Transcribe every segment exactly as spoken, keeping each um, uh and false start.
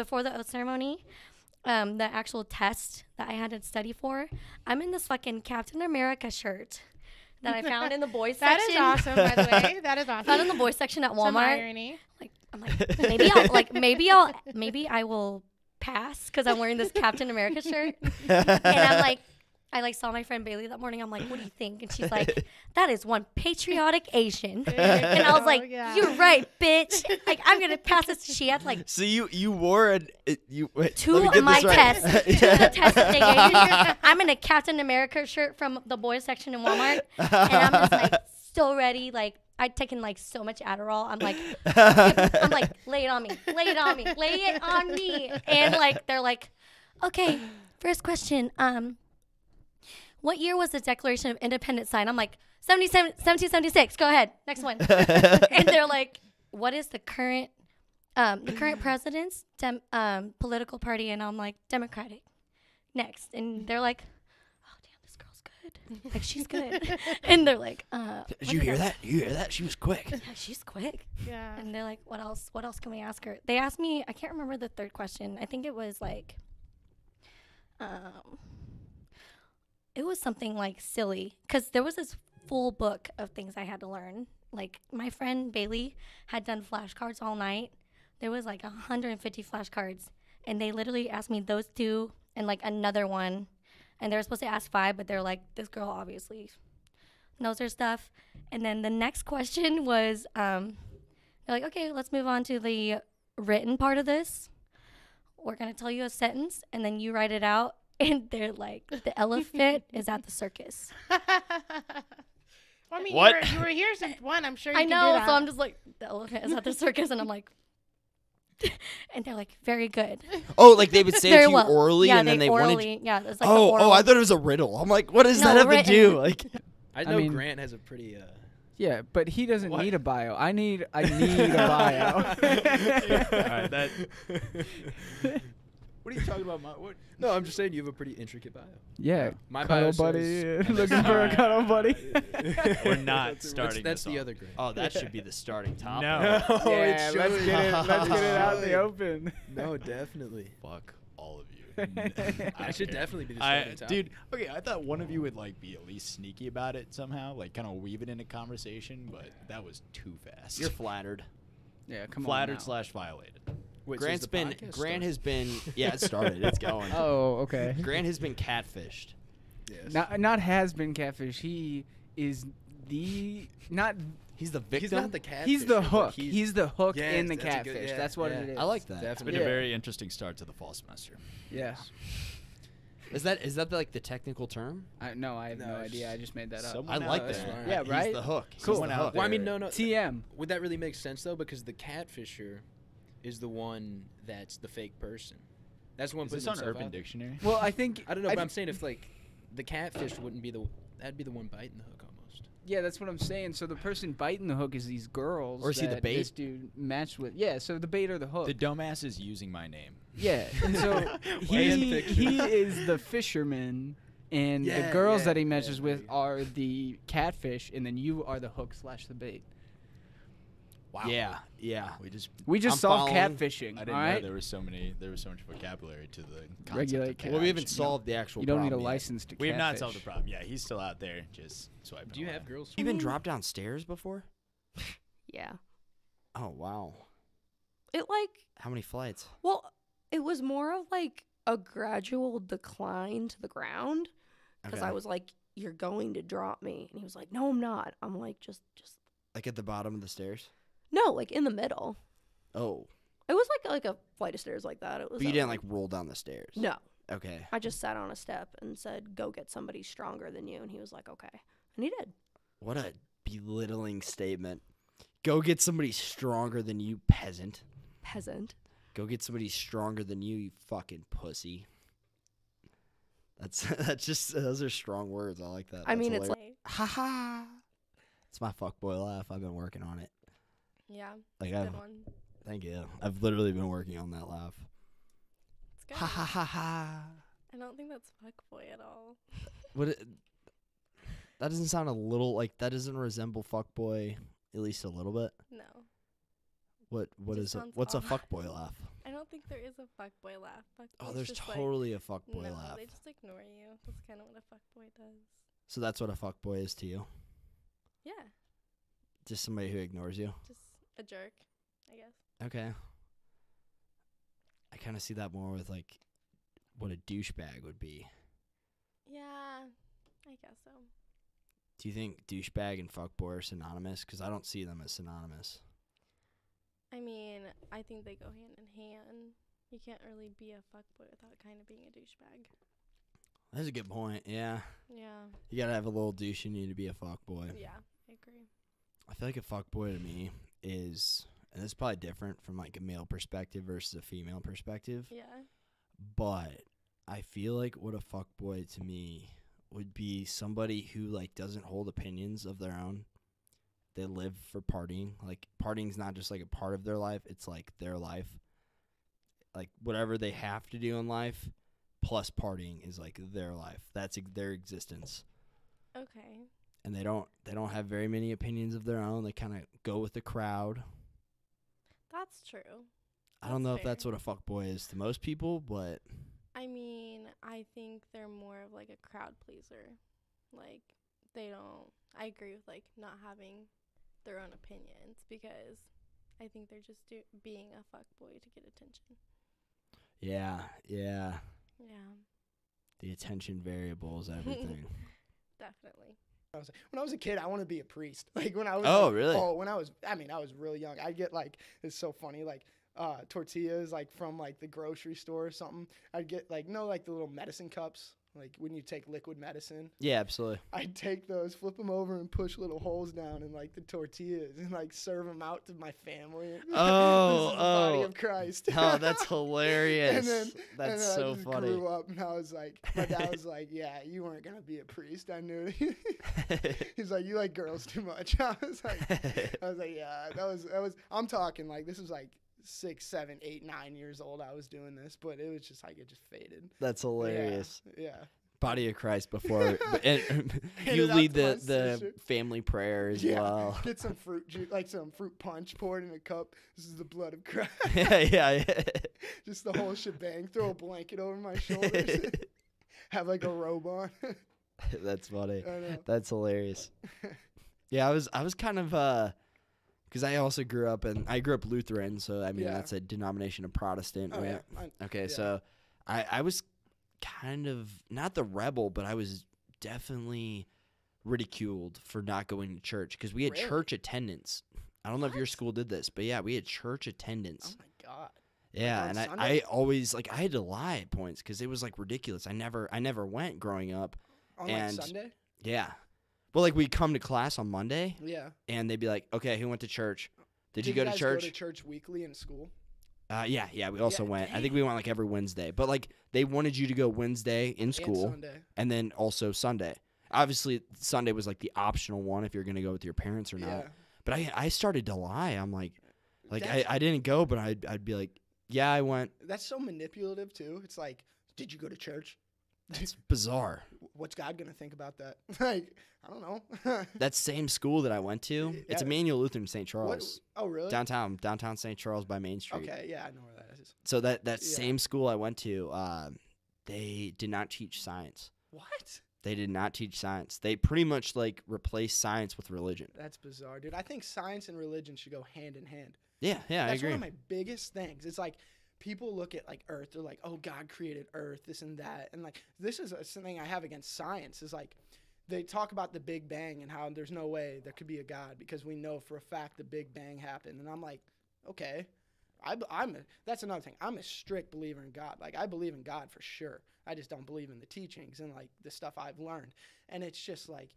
before the oath ceremony, um, the actual test that I had to study for, I'm in this fucking Captain America shirt that I found in the boys that section. That is awesome, by the way. That is awesome. Found in the boys section at Walmart. Some irony. Like, I'm like, maybe I'll, like, maybe I'll, maybe I will pass because I'm wearing this Captain America shirt. And I'm like, I like saw my friend Bailey that morning. I'm like, what do you think? And she's like, that is one patriotic Asian. And I was like, oh, yeah. You're right, bitch. Like, I'm gonna pass this. She had like. So you you wore an it, you wait, two of my tests. Right. Two yeah. of the tests that they gave. I'm in a Captain America shirt from the boys section in Walmart, and I'm just like so ready. Like I'd taken like so much Adderall. I'm like, I'm like, lay it on me, lay it on me, lay it on me. And like they're like, okay, first question, um. what year was the Declaration of Independence signed? I'm like, seventeen seventy-six. Go ahead. Next one. And they're like, what is the current um, the current president's dem um, political party? And I'm like, Democratic. Next. And they're like, oh, damn, this girl's good. Like, she's good. And they're like, uh, did you hear that? that? You hear that? She was quick. Yeah, she's quick. Yeah. And they're like, what else? What else can we ask her? They asked me, I can't remember the third question. I think it was like, um... it was something like silly because there was this full book of things I had to learn. Like my friend Bailey had done flashcards all night. There was like a hundred fifty flashcards, and they literally asked me those two and like another one. And they were supposed to ask five, but they're like, this girl obviously knows her stuff. And then the next question was, um, they're like, okay, let's move on to the written part of this. We're gonna tell you a sentence, and then you write it out. And they're like, the elephant is at the circus. Well, I mean, what? You, were, you were here since one. I'm sure you I can know. Do that. So I'm just like, the elephant is at the circus, and I'm like, and they're like, very good. Oh, like they would say it to you well. Orally, yeah, and they then they orally, wanted. Yeah, it's like oh, the oral. Oh, I thought it was a riddle. I'm like, what does no, that have written. To do? Like, I know I mean, Grant has a pretty. Uh, Yeah, but he doesn't what? need a bio. I need. I need a bio. Yeah, all right, that. What are you talking about? My, what? No, I'm just saying you have a pretty intricate bio. Yeah, yeah. My cuddle bio buddy, looking for a cuddle buddy. We're not that's starting. That's this the off. Other grade. Oh, that should be the starting topic. No, no yeah, it let's get it. Let's get it out in the open. No, definitely. Fuck all of you. I should definitely be the starting I, topic. Dude, okay, I thought one of you would like be at least sneaky about it somehow, like kind of weave it into conversation, but that was too fast. You're flattered. Yeah, come flattered on. Flattered slash violated. Wait, Grant's so been Grant started? Has been yeah it started it's going oh okay Grant has been catfished. Yes. Not not has been catfished. He is the not he's the victim. He's not the catfish. He's the hook. He's, he's the hook yes, in the that's catfish. Good, yeah, that's what yeah. it is. I like that. Definitely. It's been yeah. a very interesting start to the fall semester. Yeah. Is that is that the, like the technical term? I, no, I have no, no idea. I just made that up. I like that. Right. Yeah, right. He's the hook. Cool. The hook. Well, I mean, no, no. T M. Would that really make sense though? Because the catfisher is the one that's the fake person. That's one. Is this on Urban Dictionary? Well, I think I don't know, I but I'm saying if like the catfish wouldn't be the that'd be the one biting the hook almost. Yeah, that's what I'm saying. So the person biting the hook is these girls, or is he the bait? This dude matched with yeah. So the bait or the hook. The dumbass is using my name. Yeah. And so he he is the fisherman, and yeah, the girls yeah, that he matches yeah, with yeah. are the catfish, and then you are the hook slash the bait. Wow. Yeah, yeah. We just we just I'm solved catfishing. I didn't right? know there was so many. There was so much vocabulary to the concept regulate. Of catfish. Well, we haven't solved the actual. You don't problem need a yet. License to. We catfish. Have not solved the problem. Yeah, he's still out there just swiping. Do you away. Have girls? You been dropped downstairs before? Yeah. Oh wow. It like. How many flights? Well, it was more of like a gradual decline to the ground because okay. I was like, "You're going to drop me," and he was like, "No, I'm not." I'm like, "Just, just." Like at the bottom of the stairs. No, like in the middle. Oh. It was like like a flight of stairs like that. It was. But you didn't like roll down the stairs. No. Okay. I just sat on a step and said, "Go get somebody stronger than you," and he was like, "Okay," and he did. What a belittling statement! Go get somebody stronger than you, peasant. Peasant. Go get somebody stronger than you, you fucking pussy. That's that's just those are strong words. I like that. I that's mean, hilarious. It's like ha ha. It's my fuckboy laugh. I've been working on it. Yeah, like I've, one. Thank you. I've literally been working on that laugh. It's good. Ha ha ha ha. I don't think that's fuckboy at all. What? It, that doesn't sound a little like that doesn't resemble fuckboy, at least a little bit. No. What what is a, what's awful. a fuckboy laugh? I don't think there is a fuckboy laugh. Fuck oh, there's totally like, a fuckboy no, laugh. They just ignore you. That's kind of what a fuckboy does. So that's what a fuckboy is to you? Yeah. Just somebody who ignores you? Just a jerk, I guess. Okay. I kind of see that more with like what a douchebag would be. Yeah, I guess so. Do you think douchebag and fuckboy are synonymous? Because I don't see them as synonymous. I mean, I think they go hand in hand. You can't really be a fuckboy without kind of being a douchebag. That's a good point, yeah. Yeah. You gotta have a little douche in you to be a fuckboy. Yeah, I agree. I feel like a fuckboy to me is, and it's probably different from like a male perspective versus a female perspective. Yeah. But I feel like what a fuckboy to me would be somebody who like doesn't hold opinions of their own. They live for partying. Like, partying's not just, like, a part of their life. It's, like, their life. Like, whatever they have to do in life, plus partying is, like, their life. That's ex- their existence. Okay. And they don't they don't have very many opinions of their own. They kind of go with the crowd. That's true. I that's don't know fair. if that's what a fuckboy is to most people, but... I mean, I think they're more of, like, a crowd pleaser. Like, they don't... I agree with, like, not having... their own opinions, because I think they're just do- being a fuckboy to get attention. Yeah, yeah. Yeah. The attention variable is everything. Definitely. I was like, when I was a kid, I wanted to be a priest. Like when I was Oh, like, really? Oh, when I was I mean, I was really young. I'd get like it's so funny like uh tortillas like from like the grocery store or something. I'd get like no like the little medicine cups. Like, when you take liquid medicine. Yeah, absolutely. I'd take those, flip them over, and push little holes down in, like, the tortillas and, like, serve them out to my family. Oh, this is the oh. body of Christ. Oh, that's hilarious. and then, that's and then so I just funny. I grew up, and I was like, my dad was like, yeah, you weren't going to be a priest. I knew it. He's like, you like girls too much. I was like, I was like, yeah, that was, that was, I'm talking, like, this was, like, six, seven, eight, nine years old I was doing this, but it was just like it just faded. That's hilarious. Yeah. yeah. Body of Christ before and, you lead the, the family prayer as yeah. well. Get some fruit juice, like some fruit punch poured in a cup. This is the blood of Christ. yeah, yeah, yeah. Just the whole shebang. Throw a blanket over my shoulders. Have like a robe on. That's funny. That's hilarious. Yeah, I was I was kind of uh Because I also grew up and I grew up Lutheran, so I mean yeah. that's a denomination of Protestant, oh, right? Yeah. I, okay, yeah. so I, I was kind of not the rebel, but I was definitely ridiculed for not going to church because we had really? church attendance. I don't what? know if your school did this, but yeah, we had church attendance. Oh my god! Yeah, like and I, I always like I had to lie at points because it was like ridiculous. I never I never went growing up. On and like Sunday? Yeah. Well, like, we'd come to class on Monday. Yeah. And they'd be like, okay, who went to church? Did, Did you go you guys to church? Did you go to church weekly in school? Uh, yeah, yeah, we also yeah, went. Dang. I think we went, like, every Wednesday. But, like, they wanted you to go Wednesday in school. And Sunday. And then also Sunday. Obviously, Sunday was, like, the optional one if you're going to go with your parents or not. Yeah. But I I started to lie. I'm like, like I, I didn't go, but I'd, I'd be like, yeah, I went. That's so manipulative, too. It's like, did you go to church? It's bizarre. What's God going to think about that? Like, I don't know. That same school that I went to, yeah. it's Emmanuel Lutheran Saint Charles. What? Oh, really? Downtown, downtown Saint Charles by Main Street. Okay, yeah, I know where that is. So that, that yeah. same school I went to, um, they did not teach science. What? They did not teach science. They pretty much, like, replaced science with religion. That's bizarre, dude. I think science and religion should go hand in hand. Yeah, yeah, That's I agree. That's one of my biggest things. It's like... people look at, like, Earth, they're like, oh, God created Earth, this and that. And, like, this is something I have against science is, like, they talk about the Big Bang and how there's no way there could be a God because we know for a fact the Big Bang happened. And I'm like, okay. I, I'm a, that's another thing. I'm a strict believer in God. Like, I believe in God for sure. I just don't believe in the teachings and, like, the stuff I've learned. And it's just, like,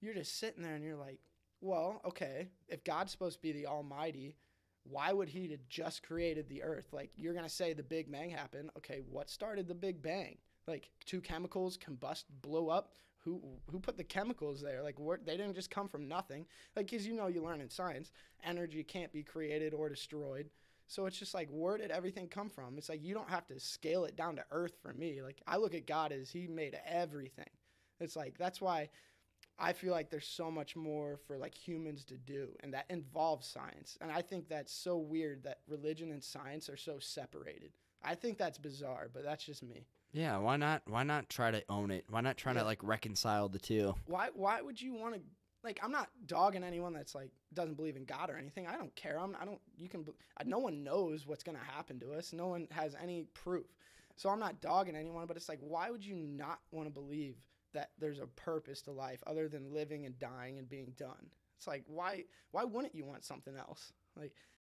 you're just sitting there and you're like, well, okay, if God's supposed to be the Almighty – why would he have just created the earth? Like, you're going to say the Big Bang happened. Okay, what started the Big Bang? Like, two chemicals combust, blow up. Who who put the chemicals there? Like, where, they didn't just come from nothing. Like, because you know you learn in science, energy can't be created or destroyed. So it's just like, where did everything come from? It's like, you don't have to scale it down to earth for me. Like, I look at God as he made everything. It's like, that's why... I feel like there's so much more for like humans to do, and that involves science. And I think that's so weird that religion and science are so separated. I think that's bizarre, but that's just me. Yeah, why not? Why not try to own it? Why not try yeah. to like reconcile the two? Why? Why would you want to? Like, I'm not dogging anyone that's like doesn't believe in God or anything. I don't care. I'm. I don't. You can. No one knows what's gonna happen to us. No one has any proof. So I'm not dogging anyone. But it's like, why would you not want to believe that there's a purpose to life other than living and dying and being done? It's like, why? Why wouldn't you want something else? Like,